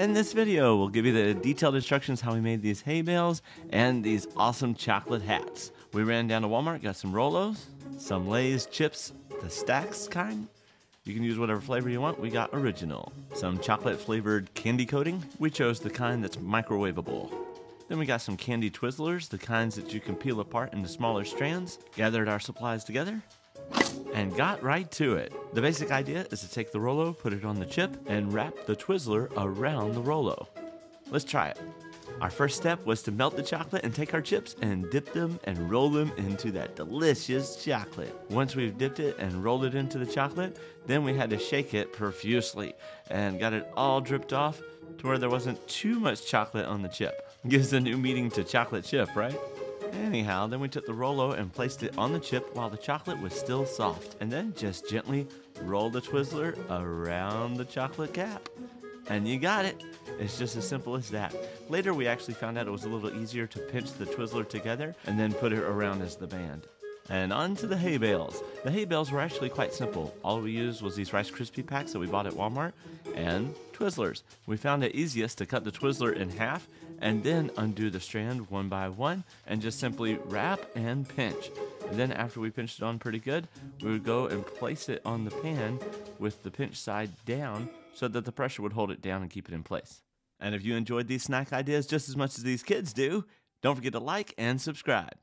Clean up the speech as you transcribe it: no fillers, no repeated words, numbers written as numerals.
In this video, we'll give you the detailed instructions how we made these hay bales and these awesome chocolate hats. We ran down to Walmart, got some Rolos, some Lay's chips, the Stax kind. You can use whatever flavor you want. We got original. Some chocolate flavored candy coating. We chose the kind that's microwavable. Then we got some candy Twizzlers, the kinds that you can peel apart into smaller strands. Gathered our supplies together and got right to it. The basic idea is to take the Rolo, put it on the chip, and wrap the Twizzler around the Rolo. Let's try it. Our first step was to melt the chocolate and take our chips and dip them and roll them into that delicious chocolate. Once we've dipped it and rolled it into the chocolate, then we had to shake it profusely and got it all dripped off to where there wasn't too much chocolate on the chip. Gives a new meaning to chocolate chip, right? Anyhow, then we took the Rolo and placed it on the chip while the chocolate was still soft, and then just gently roll the Twizzler around the chocolate cap. And you got it. It's just as simple as that. Later, we actually found out it was a little easier to pinch the Twizzler together and then put it around as the band. And on to the hay bales. The hay bales were actually quite simple. All we used was these Rice Krispie packs that we bought at Walmart and Twizzlers. We found it easiest to cut the Twizzler in half and then undo the strand one by one and just simply wrap and pinch. And then after we pinched it on pretty good, we would go and place it on the pan with the pinch side down so that the pressure would hold it down and keep it in place. And if you enjoyed these snack ideas just as much as these kids do, don't forget to like and subscribe.